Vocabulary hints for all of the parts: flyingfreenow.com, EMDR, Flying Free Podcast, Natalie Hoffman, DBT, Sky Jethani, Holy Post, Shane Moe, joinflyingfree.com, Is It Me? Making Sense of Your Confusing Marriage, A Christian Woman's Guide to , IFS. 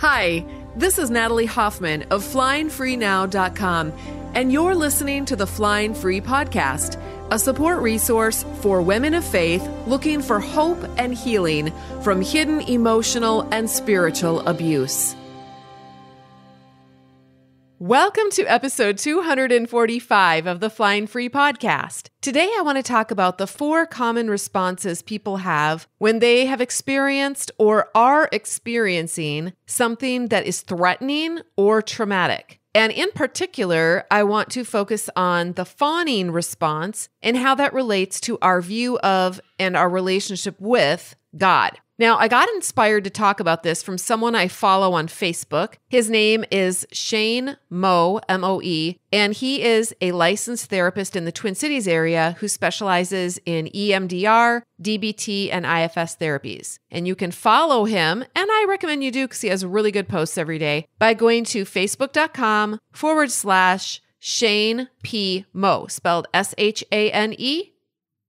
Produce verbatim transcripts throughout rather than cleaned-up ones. Hi, this is Natalie Hoffman of flying free now dot com, and you're listening to the Flying Free Podcast, a support resource for women of faith looking for hope and healing from hidden emotional and spiritual abuse. Welcome to episode two forty-five of the Flying Free Podcast. Today, I want to talk about the four common responses people have when they have experienced or are experiencing something that is threatening or traumatic. And in particular, I want to focus on the fawning response and how that relates to our view of and our relationship with God. Now, I got inspired to talk about this from someone I follow on Facebook. His name is Shane Moe, M O E, and he is a licensed therapist in the Twin Cities area who specializes in E M D R, D B T, and I F S therapies. And you can follow him, and I recommend you do because he has really good posts every day, by going to facebook.com forward slash Shane P. Moe, spelled S H A N E,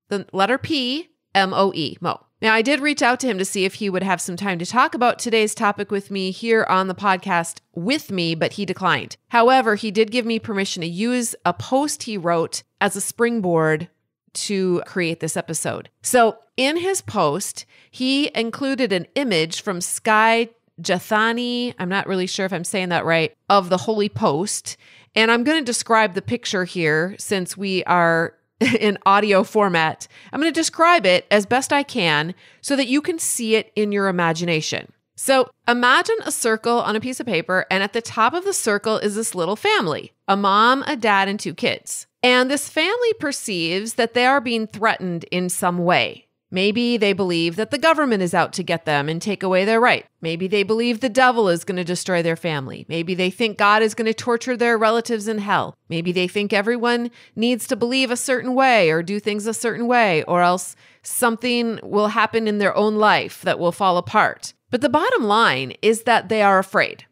the letter P, M O E, Moe. Now, I did reach out to him to see if he would have some time to talk about today's topic with me here on the podcast with me, but he declined. However, he did give me permission to use a post he wrote as a springboard to create this episode. So in his post, he included an image from Sky Jethani, I'm not really sure if I'm saying that right, of the Holy Post. And I'm going to describe the picture here since we are in audio format. I'm going to describe it as best I can so that you can see it in your imagination. So imagine a circle on a piece of paper, and at the top of the circle is this little family, a mom, a dad, and two kids. And this family perceives that they are being threatened in some way. Maybe they believe that the government is out to get them and take away their right. Maybe they believe the devil is going to destroy their family. Maybe they think God is going to torture their relatives in hell. Maybe they think everyone needs to believe a certain way or do things a certain way, or else something will happen in their own life that will fall apart. But the bottom line is that they are afraid.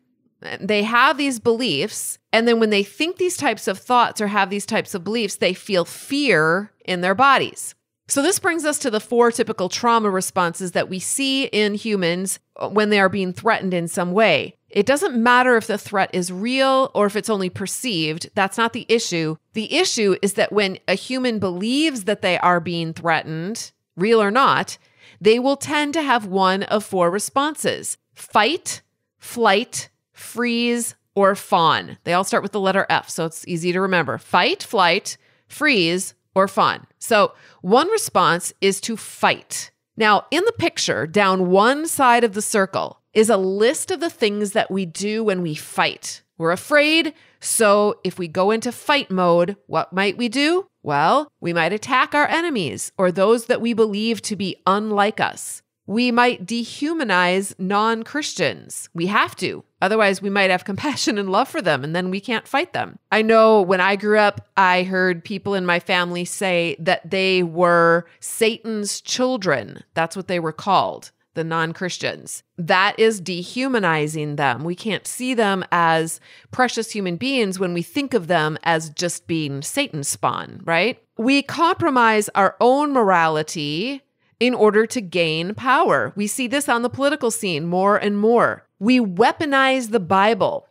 They have these beliefs, and then when they think these types of thoughts or have these types of beliefs, they feel fear in their bodies. So this brings us to the four typical trauma responses that we see in humans when they are being threatened in some way. It doesn't matter if the threat is real or if it's only perceived. That's not the issue. The issue is that when a human believes that they are being threatened, real or not, they will tend to have one of four responses: fight, flight, freeze, or fawn. They all start with the letter F, so it's easy to remember. Fight, flight, freeze, or fawn. So one response is to fight. Now, in the picture, down one side of the circle is a list of the things that we do when we fight. We're afraid, so if we go into fight mode, what might we do? Well, we might attack our enemies or those that we believe to be unlike us. We might dehumanize non-Christians. We have to. Otherwise, we might have compassion and love for them, and then we can't fight them. I know when I grew up, I heard people in my family say that they were Satan's children. That's what they were called, the non-Christians. That is dehumanizing them. We can't see them as precious human beings when we think of them as just being Satan's spawn, right? We compromise our own morality in order to gain power. We see this on the political scene more and more. We weaponize the Bible.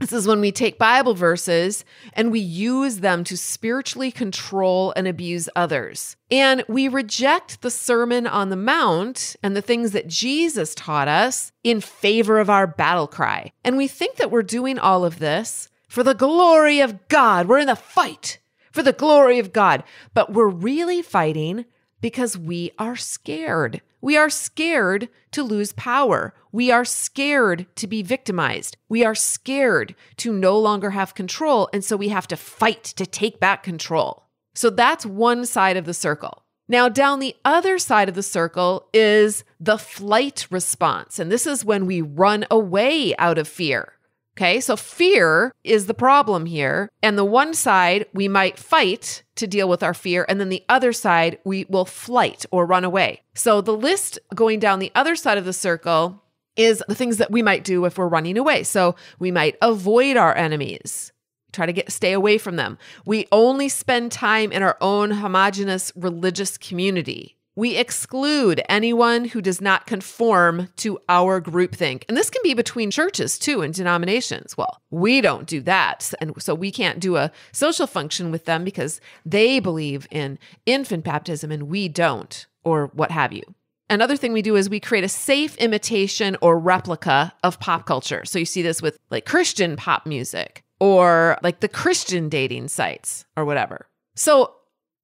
This is when we take Bible verses and we use them to spiritually control and abuse others. And we reject the Sermon on the Mount and the things that Jesus taught us in favor of our battle cry. And we think that we're doing all of this for the glory of God. We're in the fight for the glory of God, but we're really fighting because we are scared. We are scared to lose power. We are scared to be victimized. We are scared to no longer have control. And so we have to fight to take back control. So that's one side of the circle. Now, down the other side of the circle is the flight response. And this is when we run away out of fear. Okay, so fear is the problem here. And the one side, we might fight to deal with our fear. And then the other side, we will flight or run away. So the list going down the other side of the circle is the things that we might do if we're running away. So we might avoid our enemies, try to get stay away from them. We only spend time in our own homogenous religious community. We exclude anyone who does not conform to our groupthink. And this can be between churches too and denominations. Well, we don't do that. And so we can't do a social function with them because they believe in infant baptism and we don't, or what have you. Another thing we do is we create a safe imitation or replica of pop culture. So you see this with like Christian pop music or like the Christian dating sites or whatever. So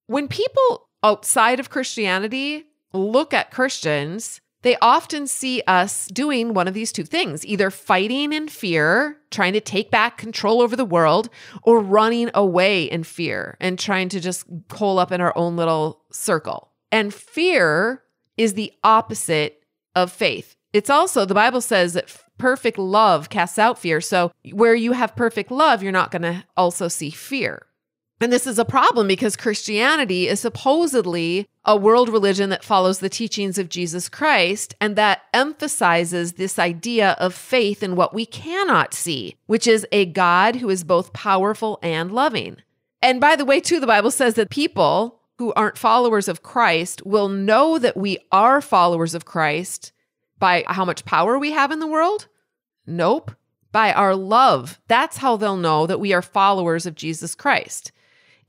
when people outside of Christianity look at Christians, they often see us doing one of these two things, either fighting in fear, trying to take back control over the world, or running away in fear and trying to just hole up in our own little circle. And fear is the opposite of faith. It's also, the Bible says that perfect love casts out fear. So where you have perfect love, you're not going to also see fear. And this is a problem because Christianity is supposedly a world religion that follows the teachings of Jesus Christ, and that emphasizes this idea of faith in what we cannot see, which is a God who is both powerful and loving. And by the way, too, the Bible says that people who aren't followers of Christ will know that we are followers of Christ by how much power we have in the world? Nope. By our love. That's how they'll know that we are followers of Jesus Christ.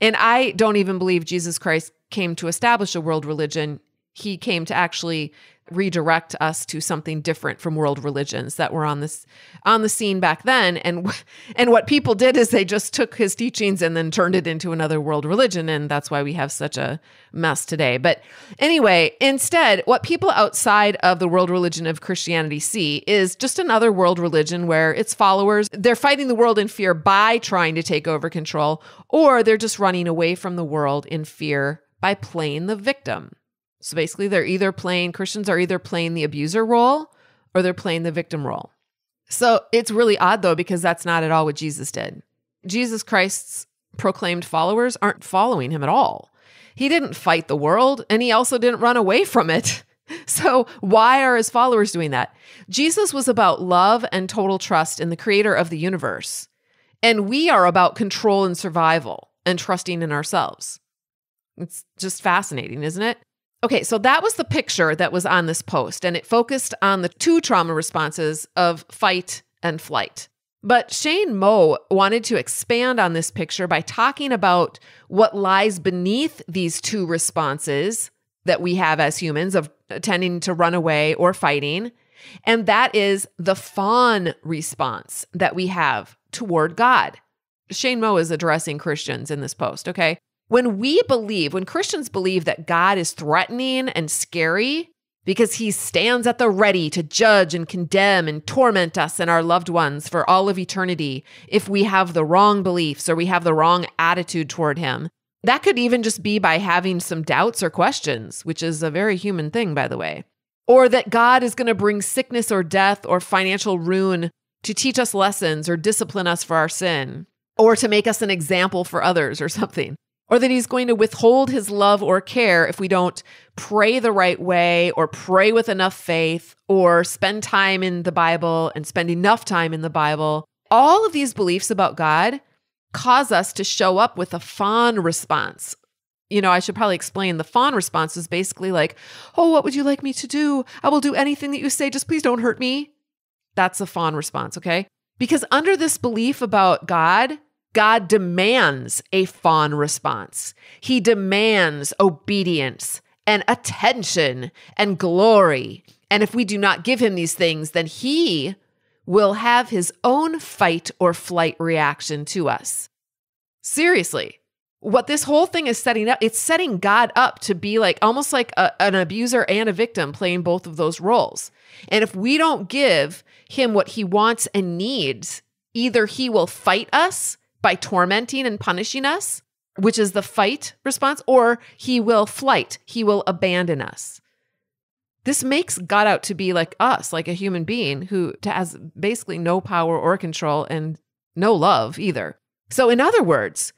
And I don't even believe Jesus Christ came to establish a world religion. He came to actually redirect us to something different from world religions that were on this on the scene back then. And, and what people did is they just took his teachings and then turned it into another world religion. And that's why we have such a mess today. But anyway, instead, what people outside of the world religion of Christianity see is just another world religion where its followers, they're fighting the world in fear by trying to take over control, or they're just running away from the world in fear by playing the victim. So basically, they're either playing, Christians are either playing the abuser role or they're playing the victim role. So it's really odd though, because that's not at all what Jesus did. Jesus Christ's proclaimed followers aren't following him at all. He didn't fight the world and he also didn't run away from it. So why are his followers doing that? Jesus was about love and total trust in the creator of the universe. And we are about control and survival and trusting in ourselves. It's just fascinating, isn't it? Okay, so that was the picture that was on this post, and it focused on the two trauma responses of fight and flight. But Shane Moe wanted to expand on this picture by talking about what lies beneath these two responses that we have as humans of tending to run away or fighting, and that is the fawn response that we have toward God. Shane Moe is addressing Christians in this post, okay? When we believe, when Christians believe that God is threatening and scary because he stands at the ready to judge and condemn and torment us and our loved ones for all of eternity if we have the wrong beliefs or we have the wrong attitude toward him, that could even just be by having some doubts or questions, which is a very human thing, by the way, or that God is going to bring sickness or death or financial ruin to teach us lessons or discipline us for our sin or to make us an example for others or something. Or that he's going to withhold his love or care if we don't pray the right way or pray with enough faith or spend time in the Bible and spend enough time in the Bible. All of these beliefs about God cause us to show up with a fawn response. You know, I should probably explain the fawn response is basically like, oh, what would you like me to do? I will do anything that you say. Just please don't hurt me. That's a fawn response, okay? Because under this belief about God, God demands a fawn response. He demands obedience and attention and glory. And if we do not give him these things, then he will have his own fight or flight reaction to us. Seriously, what this whole thing is setting up, it's setting God up to be like almost like a, an abuser and a victim playing both of those roles. And if we don't give him what he wants and needs, either he will fight us by tormenting and punishing us, which is the fight response, or he will flight, he will abandon us. This makes God out to be like us, like a human being who has basically no power or control and no love either. So in other words,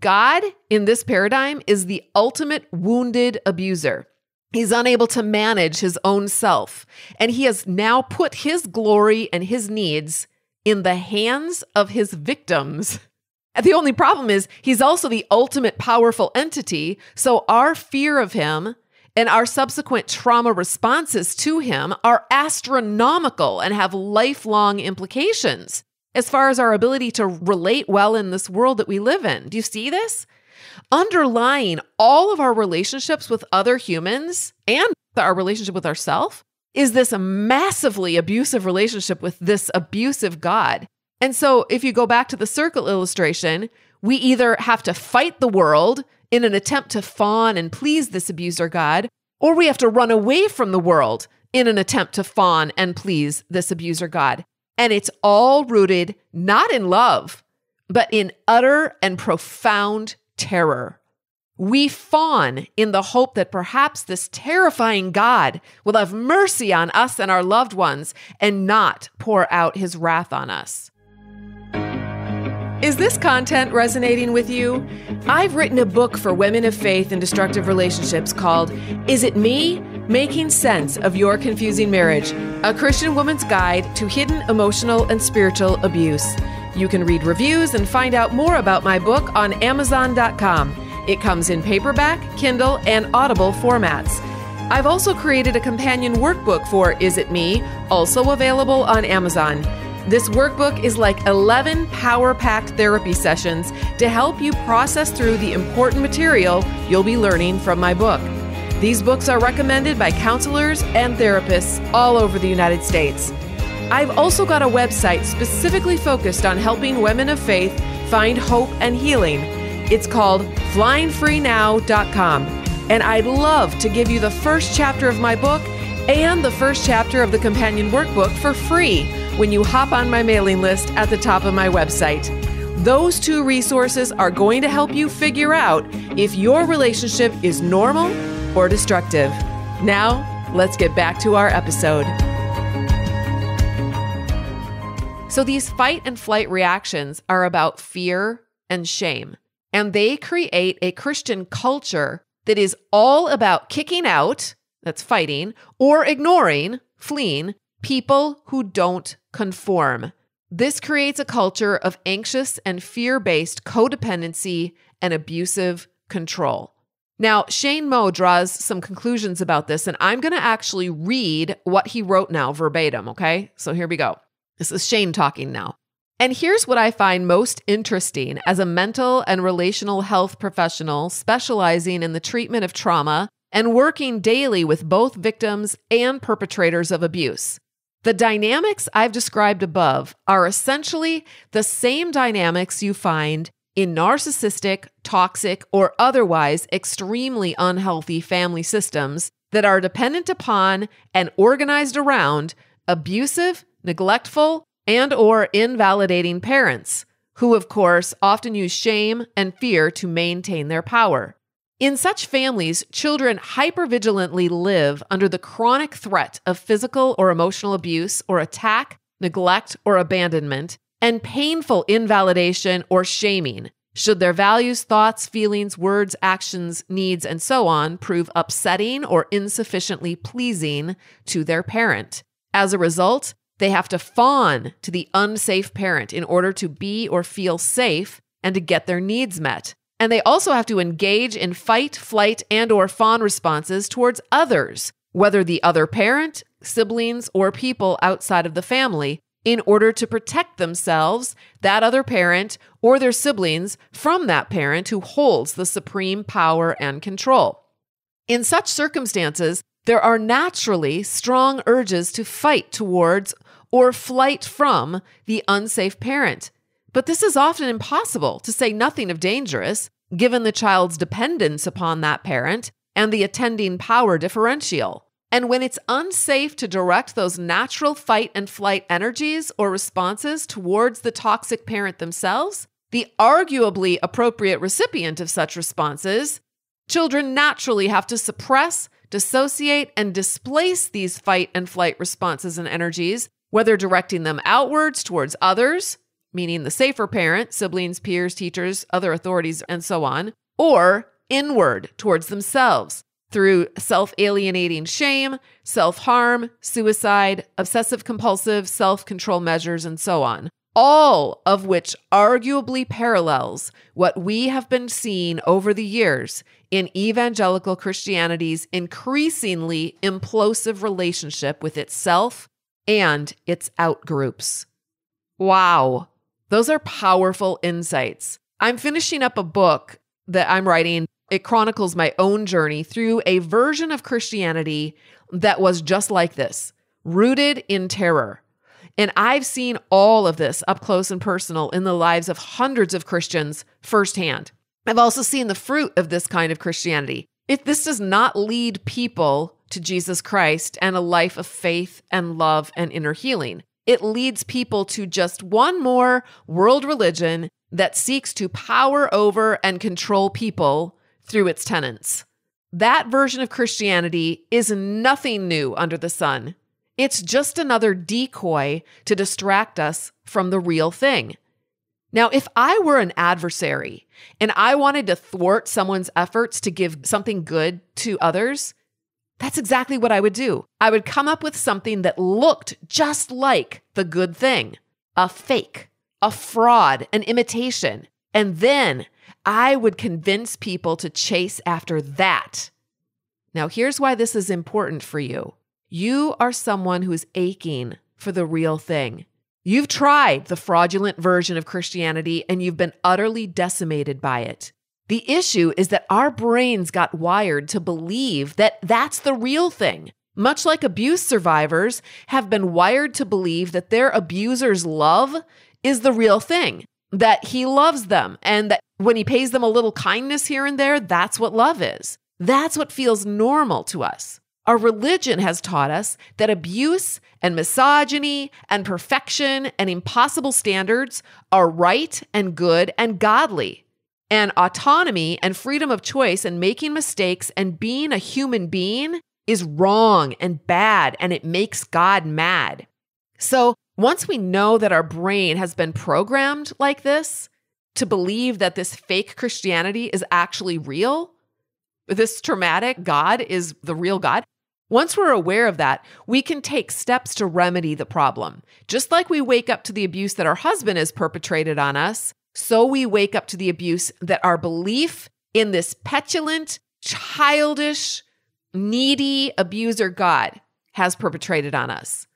God in this paradigm is the ultimate wounded abuser. He's unable to manage his own self, and he has now put his glory and his needs in the hands of his victims. The only problem is he's also the ultimate powerful entity, so our fear of him and our subsequent trauma responses to him are astronomical and have lifelong implications as far as our ability to relate well in this world that we live in. Do you see this? Underlying all of our relationships with other humans and our relationship with ourselves is this massively abusive relationship with this abusive God. And so if you go back to the circle illustration, we either have to fight the world in an attempt to fawn and please this abuser God, or we have to run away from the world in an attempt to fawn and please this abuser God. And it's all rooted not in love, but in utter and profound terror. We fawn in the hope that perhaps this terrifying God will have mercy on us and our loved ones and not pour out his wrath on us. Is this content resonating with you? I've written a book for women of faith in destructive relationships called Is It Me? Making Sense of Your Confusing Marriage, A Christian Woman's Guide to Hidden Emotional and Spiritual Abuse. You can read reviews and find out more about my book on Amazon dot com. It comes in paperback, Kindle, and Audible formats. I've also created a companion workbook for Is It Me, also available on Amazon. This workbook is like eleven power-packed therapy sessions to help you process through the important material you'll be learning from my book. These books are recommended by counselors and therapists all over the United States. I've also got a website specifically focused on helping women of faith find hope and healing. It's called flying free now dot com. And I'd love to give you the first chapter of my book and the first chapter of the companion workbook for free when you hop on my mailing list at the top of my website. Those two resources are going to help you figure out if your relationship is normal or destructive. Now, let's get back to our episode. So these fight and flight reactions are about fear and shame, and they create a Christian culture that is all about kicking out, that's fighting, or ignoring, fleeing, people who don't conform. This creates a culture of anxious and fear-based codependency and abusive control. Now, Shane Moe draws some conclusions about this, and I'm going to actually read what he wrote now verbatim, okay? So here we go. This is Shane talking now. And here's what I find most interesting as a mental and relational health professional specializing in the treatment of trauma and working daily with both victims and perpetrators of abuse. The dynamics I've described above are essentially the same dynamics you find in narcissistic, toxic, or otherwise extremely unhealthy family systems that are dependent upon and organized around abusive, neglectful, and or invalidating parents, who of course often use shame and fear to maintain their power. In such families, children hypervigilantly live under the chronic threat of physical or emotional abuse or attack, neglect, or abandonment, and painful invalidation or shaming, should their values, thoughts, feelings, words, actions, needs, and so on prove upsetting or insufficiently pleasing to their parent. As a result, they have to fawn to the unsafe parent in order to be or feel safe and to get their needs met. And they also have to engage in fight, flight, and or fawn responses towards others, whether the other parent, siblings, or people outside of the family, in order to protect themselves, that other parent, or their siblings from that parent who holds the supreme power and control. In such circumstances, there are naturally strong urges to fight towards or flight from the unsafe parent. But this is often impossible, to say nothing of dangerous, given the child's dependence upon that parent and the attending power differential. And when it's unsafe to direct those natural fight and flight energies or responses towards the toxic parent themselves, the arguably appropriate recipient of such responses, children naturally have to suppress, dissociate, and displace these fight and flight responses and energies, whether directing them outwards towards others, meaning the safer parent, siblings, peers, teachers, other authorities, and so on, or inward towards themselves, through self-alienating shame, self-harm, suicide, obsessive-compulsive self-control measures, and so on, all of which arguably parallels what we have been seeing over the years in evangelical Christianity's increasingly implosive relationship with itself and its outgroups. Wow, those are powerful insights. I'm finishing up a book that I'm writing. It chronicles my own journey through a version of Christianity that was just like this, rooted in terror. And I've seen all of this up close and personal in the lives of hundreds of Christians firsthand. I've also seen the fruit of this kind of Christianity. If this does not lead people to Jesus Christ and a life of faith and love and inner healing, it leads people to just one more world religion that seeks to power over and control people through its tenets. That version of Christianity is nothing new under the sun. It's just another decoy to distract us from the real thing. Now, if I were an adversary and I wanted to thwart someone's efforts to give something good to others, that's exactly what I would do. I would come up with something that looked just like the good thing, a fake, a fraud, an imitation. And then I would convince people to chase after that. Now, here's why this is important for you. You are someone who's aching for the real thing. You've tried the fraudulent version of Christianity and you've been utterly decimated by it. The issue is that our brains got wired to believe that that's the real thing, much like abuse survivors have been wired to believe that their abuser's love is the real thing, that he loves them, and that when he pays them a little kindness here and there, that's what love is. That's what feels normal to us. Our religion has taught us that abuse and misogyny and perfection and impossible standards are right and good and godly. And autonomy and freedom of choice and making mistakes and being a human being is wrong and bad, and it makes God mad. So once we know that our brain has been programmed like this to believe that this fake Christianity is actually real, this traumatic God is the real God, once we're aware of that, we can take steps to remedy the problem. Just like we wake up to the abuse that our husband has perpetrated on us, so we wake up to the abuse that our belief in this petulant, childish, needy abuser God has perpetrated on us.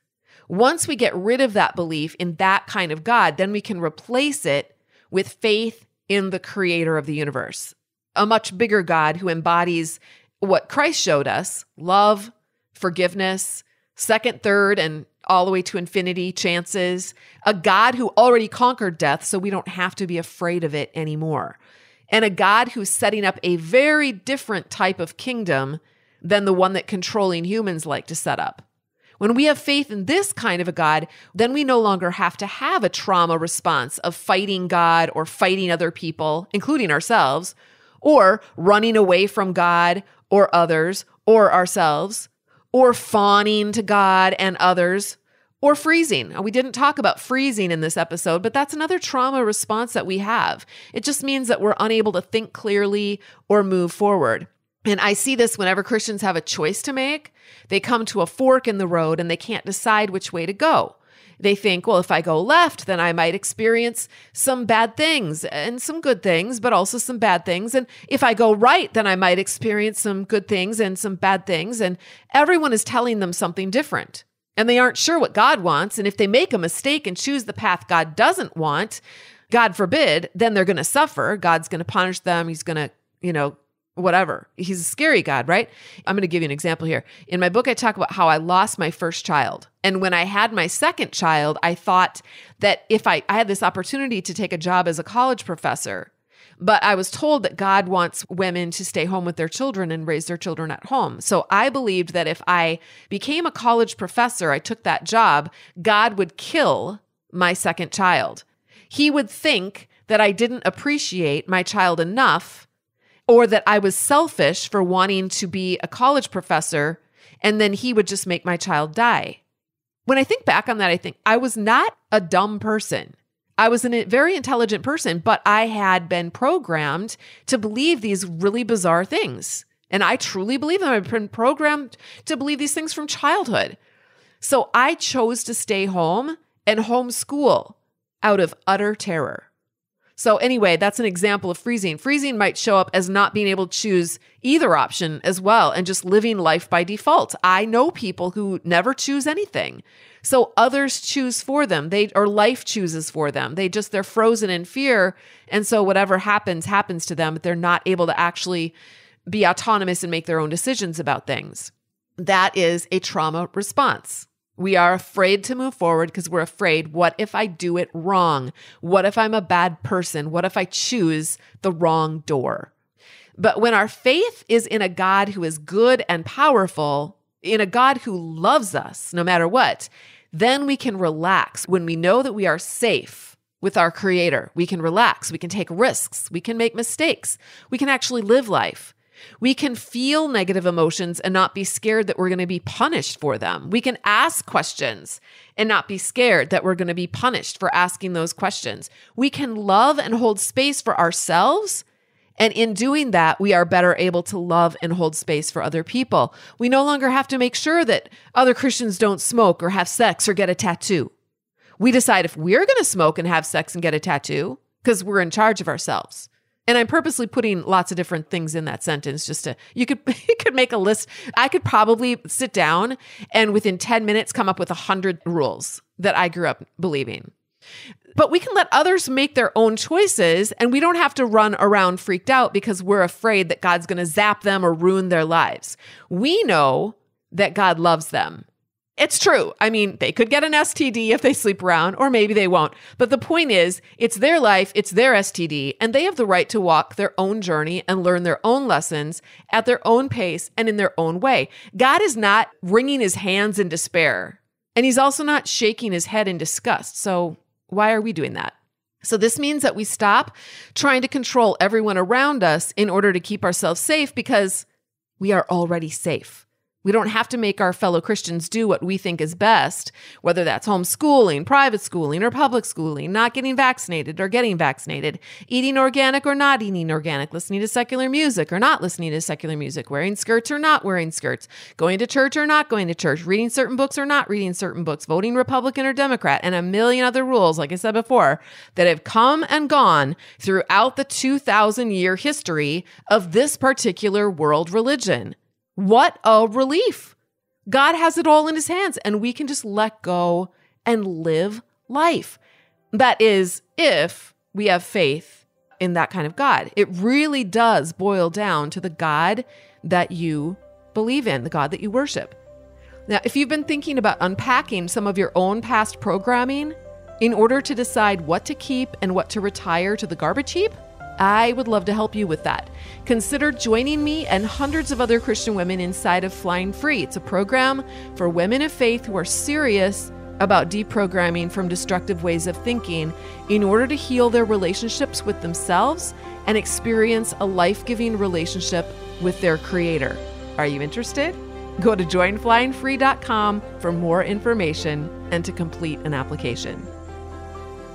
Once we get rid of that belief in that kind of God, then we can replace it with faith in the creator of the universe, a much bigger God who embodies what Christ showed us, love, forgiveness, second, third, and all the way to infinity chances, a God who already conquered death so we don't have to be afraid of it anymore, and a God who's setting up a very different type of kingdom than the one that controlling humans like to set up. When we have faith in this kind of a God, then we no longer have to have a trauma response of fighting God or fighting other people, including ourselves, or running away from God or others or ourselves, or fawning to God and others, or freezing. We didn't talk about freezing in this episode, but that's another trauma response that we have. It just means that we're unable to think clearly or move forward. And I see this whenever Christians have a choice to make. They come to a fork in the road and they can't decide which way to go. They think, well, if I go left, then I might experience some bad things and some good things, but also some bad things. And if I go right, then I might experience some good things and some bad things. And everyone is telling them something different. And they aren't sure what God wants. And if they make a mistake and choose the path God doesn't want, God forbid, then they're going to suffer. God's going to punish them. He's going to, you know, whatever. He's a scary God, right? I'm going to give you an example here. In my book, I talk about how I lost my first child. And when I had my second child, I thought that if I, I had this opportunity to take a job as a college professor, but I was told that God wants women to stay home with their children and raise their children at home. So I believed that if I became a college professor, I took that job, God would kill my second child. He would think that I didn't appreciate my child enough, or that I was selfish for wanting to be a college professor, and then he would just make my child die. When I think back on that, I think I was not a dumb person. I was a very intelligent person, but I had been programmed to believe these really bizarre things. And I truly believe them. I've been programmed to believe these things from childhood. So I chose to stay home and homeschool. out of utter terror. So anyway, that's an example of freezing. Freezing might show up as not being able to choose either option as well and just living life by default. I know people who never choose anything. So others choose for them. They or life chooses for them. They just, they're frozen in fear. And so whatever happens, happens to them. But they're not able to actually be autonomous and make their own decisions about things. That is a trauma response. We are afraid to move forward because we're afraid, what if I do it wrong? What if I'm a bad person? What if I choose the wrong door? But when our faith is in a God who is good and powerful, in a God who loves us no matter what, then we can relax. When we know that we are safe with our Creator, we can relax, we can take risks, we can make mistakes, we can actually live life. We can feel negative emotions and not be scared that we're going to be punished for them. We can ask questions and not be scared that we're going to be punished for asking those questions. We can love and hold space for ourselves. And in doing that, we are better able to love and hold space for other people. We no longer have to make sure that other Christians don't smoke or have sex or get a tattoo. We decide if we're going to smoke and have sex and get a tattoo because we're in charge of ourselves. And I'm purposely putting lots of different things in that sentence just to, you could you could make a list. I could probably sit down and within ten minutes come up with one hundred rules that I grew up believing. But we can let others make their own choices and we don't have to run around freaked out because we're afraid that God's going to zap them or ruin their lives. We know that God loves them. It's true. I mean, they could get an S T D if they sleep around, or maybe they won't. But the point is, it's their life, it's their S T D, and they have the right to walk their own journey and learn their own lessons at their own pace and in their own way. God is not wringing his hands in despair, and he's also not shaking his head in disgust. So why are we doing that? So this means that we stop trying to control everyone around us in order to keep ourselves safe because we are already safe. We don't have to make our fellow Christians do what we think is best, whether that's homeschooling, private schooling, or public schooling, not getting vaccinated or getting vaccinated, eating organic or not eating organic, listening to secular music or not listening to secular music, wearing skirts or not wearing skirts, going to church or not going to church, reading certain books or not reading certain books, voting Republican or Democrat, and a million other rules, like I said before, that have come and gone throughout the two thousand year history of this particular world religion. What a relief. God has it all in his hands and we can just let go and live life. That is, if we have faith in that kind of God. It really does boil down to the God that you believe in, the God that you worship. Now, if you've been thinking about unpacking some of your own past programming in order to decide what to keep and what to retire to the garbage heap, I would love to help you with that. Consider joining me and hundreds of other Christian women inside of Flying Free. It's a program for women of faith who are serious about deprogramming from destructive ways of thinking in order to heal their relationships with themselves and experience a life-giving relationship with their Creator. Are you interested? Go to join flying free dot com for more information and to complete an application.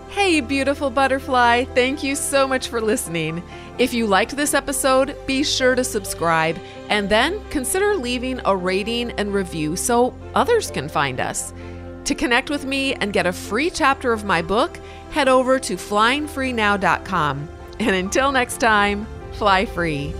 Hey, beautiful butterfly. Thank you so much for listening. If you liked this episode, be sure to subscribe and then consider leaving a rating and review so others can find us. To connect with me and get a free chapter of my book, head over to flying free now dot com. And until next time, fly free.